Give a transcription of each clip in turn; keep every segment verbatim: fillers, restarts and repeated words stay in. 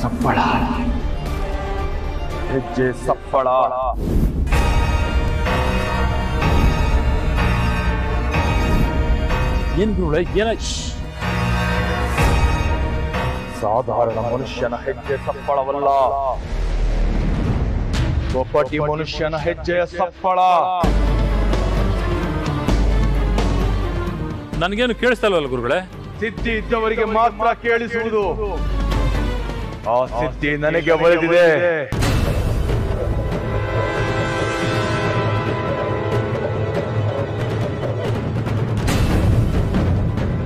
सप्पड़ा हेज्जे सप्पड़ा साधारण मनुष्यन हेज्जे सप्पड़वल्ल कोपटी मनुष्यन हेज्जेय सप्पड़ ನನಗೇನು ಕೇಳಿಸತಲ್ವಲ್ಲ ಗುರುಗಳೇ ಸಿದ್ಧಿ ಇದ್ದವರಿಗೆ ಮಾತ್ರ ಕೇಳಿಸುವುದು ಆ ಸಿದ್ಧಿ ನನಗೆ ಒಲಿದಿದೆ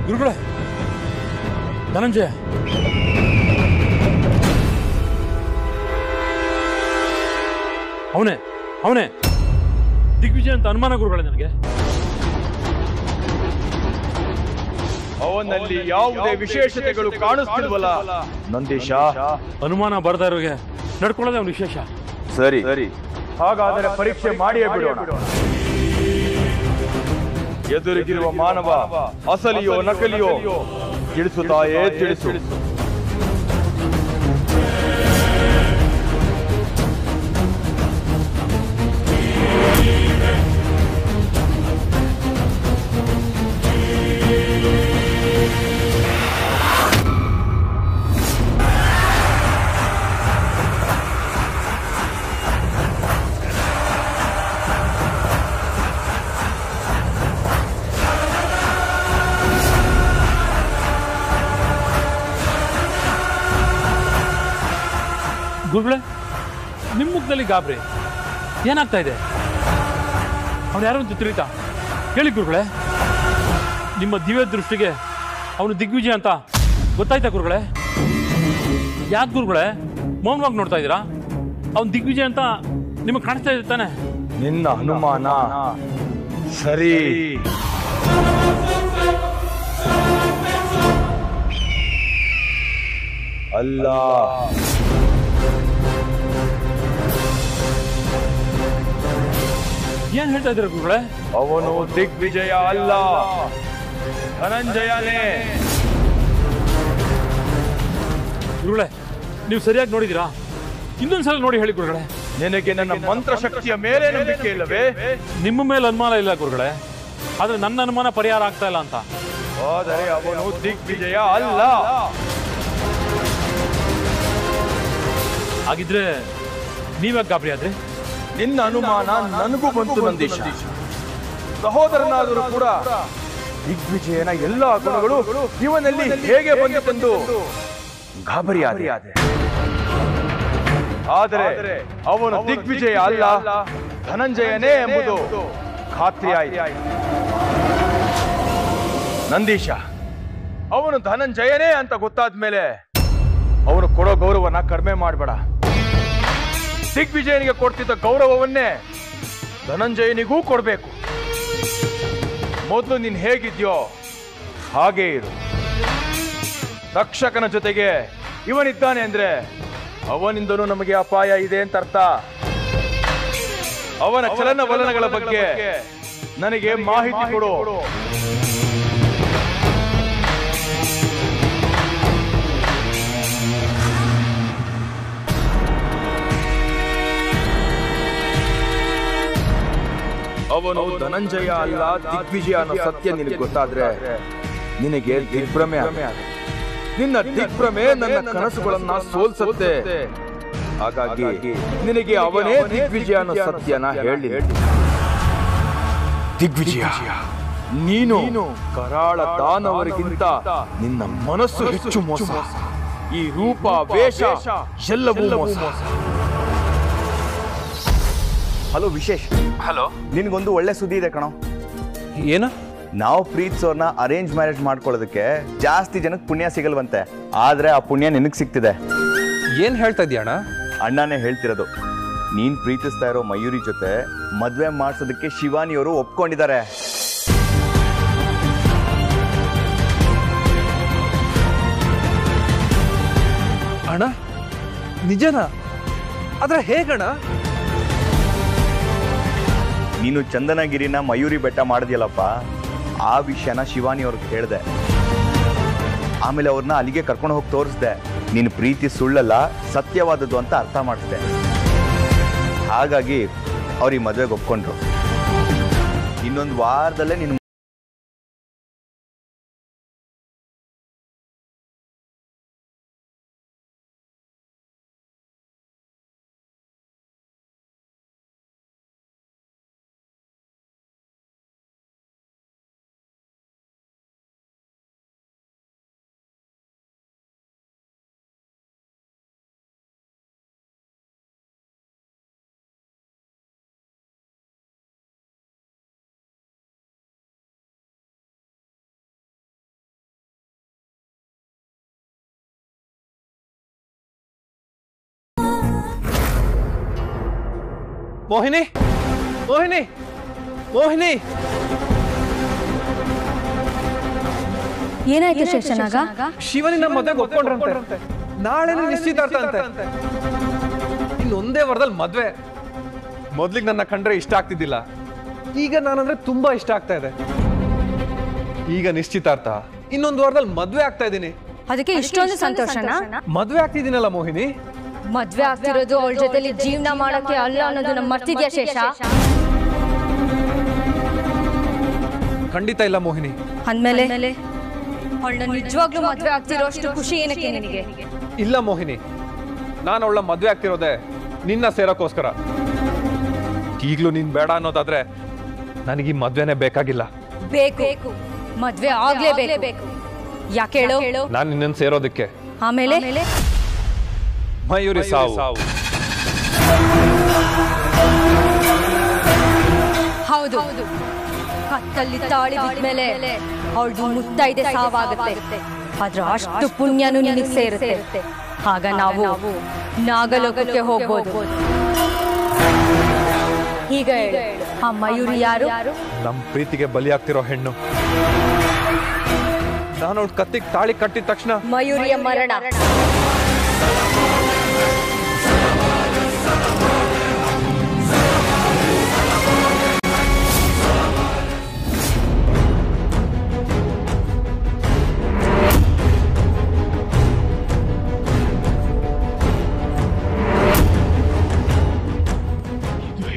ಗುರುಗಳೇ ಧನಂಜಯ ಅವನೇ ಅವನೇ ದಿಗ್ವಿಜಯ ಅಂತ ಅನುಮಾನ ಗುರುಗಳೇ ನನಗೆ ವಿಶೇಷತೆಗಳು ಕಾಣಿಸ್ತಿಲ್ವಲ್ಲ ನಂದೀಶ ಅನುಮಾನ ಬರ್ತಾ ಇರೋಗೆ ನಡ್ಕೊಳ್ಳೋದೇ ಅವನ ವಿಶೇಷ ಸರಿ ಸರಿ ಹಾಗಾದರೆ ಪರೀಕ್ಷೆ ಮಾಡಿಯೇ ಬಿಡೋಣ ಎದುರಿಗಿರುವ ಮಾನವ ಅಸಲಿಯೋ ನಕಲಿಯೋ ತಿಳಿಸು ತಾಯೇ ತಿಳಿಸು ಗುರುಗಳೇ ನಿಮ್ಮ ಮುಖದಲ್ಲಿ ಗಾಬರಿ ಏನಾಗ್ತಾ ಇದೆ ಅವನು ಯಾರು ಅಂತ ತಿಳಿತಾ ಹೇಳಿ ಗುರುಗಳೇ ನಿಮ್ಮ ದಿವ್ಯ ದೃಷ್ಟಿಗೆ ಅವನು ದಿಗ್ವಿಜಯ ಅಂತ ಗೊತ್ತಾಯ್ತಾ ಗುರುಗಳೇ ಯಾಕೆ ಗುರುಗಳೇ ಮೌನವಾಗಿ ನೋಡ್ತಾ ಇದ್ದೀರಾ ಅವನು ದಿಗ್ವಿಜಯ ಅಂತ ನಿಮಗೆ ಕಾಣಿಸ್ತಾ ಇದೆ ತಾನೆ ನಿನ್ನ ಅನುಮಾನ ಸರಿ ಅಲ್ಲ ಏನ್ ಹೇಳ್ತಾ ಇದ್ದೀರಾ ಗುರುಗಳೇ ಅವನು ದಿಗ್ವಿಜಯ ಅಲ್ಲ ಧನಂಜಯನೇ ಗುರುಗಳೇ ನೀವು ಸರಿಯಾಗಿ ನೋಡಿದೀರಾ ಇನ್ನೊಂದ್ಸಲ ನೋಡಿ ಹೇಳಿ ಗುರುಗಳೇ ನಿನಗೆ ನನ್ನ ಮಂತ್ರ ಶಕ್ತಿಯ ಮೇಲೆ ನಂಬಿಕೆ ಇಲ್ಲವೇ ನಿಮ್ಮ ಮೇಲೆ ಅನುಮಾನ ಇಲ್ಲ ಗುರುಗಳೇ ಆದ್ರೆ ನನ್ನ ಅನುಮಾನ ಪರಿಹಾರ ಆಗ್ತಾ ಇಲ್ಲ ಅಂತ ಆದರೆ ಅವನು ದಿಗ್ವಿಜಯ ಅಲ್ಲ ಹಾಗಿದ್ರೆ ನೀವ್ಯಾಕೆ ಗಾಬರಿ ಆದ್ರೆ ನಿನ್ನ ಅನುಮಾನ ನನಗೂ ಬಂತು ನಂದೀಶ ಸಹೋದರನಾದರೂ ಕೂಡ ದಿಗ್ವಿಜಯನ ಎಲ್ಲ ಗುಣಗಳು ಇವನಲ್ಲಿ ಹೇಗೆ ಬಂದಿತೆಂದು ಗಾಬರಿಯಾದೆ ಆದರೆ ಅವನು ದಿಗ್ವಿಜಯ ಅಲ್ಲ ಧನಂಜಯನೇ ಎಂಬುದು ಖಾತ್ರಿಯಾಯಿತು ನಂದೀಶ ಅವನು ಧನಂಜಯನೇ ಅಂತ ಗೊತ್ತಾದ ಮೇಲೆ ಅವನು ಕೊಡೋ ಗೌರವನ ಕಡಿಮೆ ಮಾಡಬೇಡ ದಿಗ್ವಿಜಯನಿಗೆ ಕೊಡ್ತಿದ್ದ ಗೌರವವನ್ನೇ ಧನಂಜಯನಿಗೂ ಕೊಡಬೇಕು ಮೊದಲು ನೀನು ಹೇಗಿದ್ಯೋ ಹಾಗೇ ಇರು ರಕ್ಷಕನ ಜೊತೆಗೆ ಇವನಿದ್ದಾನೆ ಅಂದ್ರೆ ಅವನಿಂದಲೂ ನಮಗೆ ಅಪಾಯ ಇದೆ ಅಂತ ಅರ್ಥ ಅವನ ಚಲನವಲನಗಳ ಬಗ್ಗೆ ನನಗೆ ಮಾಹಿತಿ ಕೊಡು ಅವನು ಧನಂಜಯ ಅಲ್ಲ ದಿಗ್ವಿಜಯ ಅನ್ನೋ ಸತ್ಯ ನಿನಗೆ ಗೊತ್ತಾದ್ರೆ ನಿನಗೆ ದಿಗ್ಭ್ರಮೆ ನಿನ್ನ ದಿಗ್ಭ್ರಮೆ ನನ್ನ ಕನಸುಗಳನ್ನ ಸೋಲ್ಸುತ್ತೆ ಹಾಗಾಗಿ ನಿನಗೆ ಅವನೇ ದಿಗ್ವಿಜಯ ಅನ್ನೋ ಸತ್ಯನ ಹೇಳಿ ದಿಗ್ವಿಜಯ ನೀನು ಕರಾಳ ದಾನವರಿಗಿಂತ ನಿನ್ನ ಮನಸ್ಸು ಹೆಚ್ಚು ಮೋಸ ಈ ರೂಪ ವೇಷ ಎಲ್ಲವೂ ಮೋಸ ಹಲೋ ವಿಶೇಷ್ ಹಲೋ ನಿನಗೊಂದು ಒಳ್ಳೆ ಸುದ್ದಿ ಇದೆ ಕಣೋ ಏನು ನಾವು ಪ್ರೀತ್ಸೋರ್ನ ಅರೇಂಜ್ ಮ್ಯಾರೇಜ್ ಮಾಡ್ಕೊಳ್ಳೋದಕ್ಕೆ ಜಾಸ್ತಿ ಜನಕ್ಕೆ ಪುಣ್ಯ ಸಿಗಲ್ವಂತೆ ಆದರೆ ಆ ಪುಣ್ಯ ನಿನಗೆ ಸಿಗ್ತಿದೆ ಏನು ಹೇಳ್ತಾ ಇದೀಯ ಅಣ್ಣ ಅಣ್ಣನೇ ಹೇಳ್ತಿರೋದು ನೀನು ಪ್ರೀತಿಸ್ತಾ ಇರೋ ಮಯೂರಿ ಜೊತೆ ಮದುವೆ ಮಾಡಿಸೋದಕ್ಕೆ ಶಿವಾನಿಯವರು ಒಪ್ಕೊಂಡಿದ್ದಾರೆ ಅಣ್ಣ ನಿಜನಾ ಆದರೆ ಹೇಗಣ್ಣ ನೀನು ಚಂದನಗಿರಿನ ಮಯೂರಿ ಬೆಟ್ಟ ಮಾಡಿದ್ಯಲ್ಲಪ್ಪ ಆ ವಿಷಯನ ಶಿವಾನಿ ಅವ್ರಿಗೆ ಹೇಳಿದೆ ಆಮೇಲೆ ಅವರನ್ನ ಅಲ್ಲಿಗೆ ಕರ್ಕೊಂಡು ಹೋಗಿ ತೋರಿಸಿದೆ. ನಿನ್ನ ಪ್ರೀತಿ ಸುಳ್ಳಲ್ಲ, ಸತ್ಯವಾದದ್ದು ಅಂತ ಅರ್ಥ ಮಾಡಿಸಿದೆ. ಹಾಗಾಗಿ ಅವರು ಈ ಮದುವೆಗೆ ಒಪ್ಕೊಂಡ್ರು. ಇನ್ನೊಂದು ವಾರದಲ್ಲೇ ನಿನ್ನ मोहिनी मोहिनी मोहिनी ಏನಾಯ್ತು ಶೇಷನಾಗ? ಶಿವನಿ ನಮ್ಮ ಮದುವೆಗೆ ಒಪ್ಪಿಕೊಂಡ್ರಂತೆ, ನಾಳೆನೇ ನಿಶ್ಚಿತಾರ್ಥ ಅಂತೆ. ಇನ್ನೊಂದೇ ವಾರದಲ್ಲಿ ಮದುವೆ. ಮೊದಲಿಗೆ ನನ್ನ ಕಂಡ್ರೆ ಇಷ್ಟ ಆಗ್ತಿದ್ದಿಲ್ಲ, ಈಗ ನಾನಂದ್ರೆ ತುಂಬಾ ಇಷ್ಟ ಆಗ್ತಾ ಇದೆ. ಈಗ ನಿಶ್ಚಿತಾರ್ಥ, ಇನ್ನೊಂದು ವಾರದಲ್ಲಿ ಮದುವೆ ಆಗ್ತಾ ಇದ್ದೀನಿ. ಅದಕ್ಕೆ ಇಷ್ಟೊಂದು ಸಂತೋಷನಾ? ಮದುವೆ ಆಗ್ತಿದ್ದೀನಲ್ಲ ಮೋಹಿನಿ, ಮದ್ವೆ ಆಗ್ತಿರೋದು ಅವಳ ಜೊತೆಲಿ ಜೀವನ ಮಾಡೋಕೆ ಅಲ್ಲ ಅನ್ನೋದನ್ನ ಮರ್ತಿದ್ಯಾ ಶೇಷ? ಖಂಡಿತ ಇಲ್ಲ ಮೋಹಿನಿ. ಅಂದ್ಮೇಲೆ ಅವಳನ್ನ ನಿಜವಾಗ್ಲೂ ಮದ್ವೆ ಆಗ್ತಿರೋಷ್ಟು ಖುಷಿ ಏನಕ್ಕೆ ನಿನಗೆ? ಇಲ್ಲ ಮೋಹಿನಿ, ನಾನು ಅವಳ ಮದ್ವೆ ಆಗ್ತಿರೋದೆ ನಿನ್ನ ಸೇರೋಕ್ಕೋಸ್ಕರ. ಈಗ್ಲೂ ನೀನ್ ಬೇಡ ಅನ್ನೋದಾದ್ರೆ ನನಗೆ ಈ ಮದ್ವೆನೆ ಬೇಕಾಗಿಲ್ಲ. ಬೇಕು, ಮದ್ವೆ ಆಗ್ಲೇ ಬೇಕು. ಯಾಕೆ ಹೇಳು? ನಾನು ನಿನ್ನ ಸೇರೋದಕ್ಕೆ. ಆಮೇಲೆ ಮಯೂರಿ ಸಾವು. ಹೌದು, ಕತ್ತಲ್ಲಿ ತಾಳಿ ಬಿದ್ಮೇಲೆ ಅವಳು ಮುತ್ತೈದೆ ಸಾವಾಗುತ್ತೆ. ಆದ್ರೆ ಅಷ್ಟು ಪುಣ್ಯನೂ ನಿನಗೆ ಸೇರುತ್ತೆ. ಆಗ ನಾವು ನಾಗಲೋಕಕ್ಕೆ ಹೋಗ್ಬೋದು. ಈಗ ಆ ಮಯೂರಿ ಯಾರು? ನಮ್ಮ ಪ್ರೀತಿಗೆ ಬಲಿಯಾಗ್ತಿರೋ ಹೆಣ್ಣು. ನಾನು ಅವಳು ಕತ್ತಿಗೆ ತಾಳಿ ಕಟ್ಟಿದ ತಕ್ಷಣ ಮಯೂರಿಯ ಮರಣ.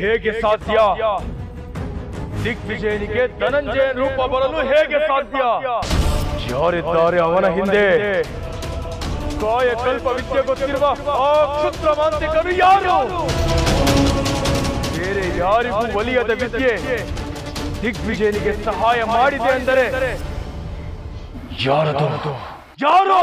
ಹೇಗೆ ಸಾಧ್ಯ? ದಿಗ್ವಿಜಯನಿಗೆ ಧನಂಜಯ ರೂಪ ಬರಲು ಹೇಗೆ ಸಾಧ್ಯ? ಯಾರಿದ್ದಾರೆ ಅವನ ಹಿಂದೆ? ಕಾಯಕಲ್ಪ ವಿದ್ಯೆ ಗೊತ್ತಿರುವ ಆ ಕ್ಷುದ್ರ ಮಾಂತ್ರಿಕರು ಯಾರು? ಬೇರೆ ಯಾರಿಗೂ ಒಲಿಯದ ವಿದ್ಯೆ ದಿಗ್ವಿಜಯನಿಗೆ ಸಹಾಯ ಮಾಡಿದೆ ಅಂದರೆ ಯಾರದು? ಯಾರೋ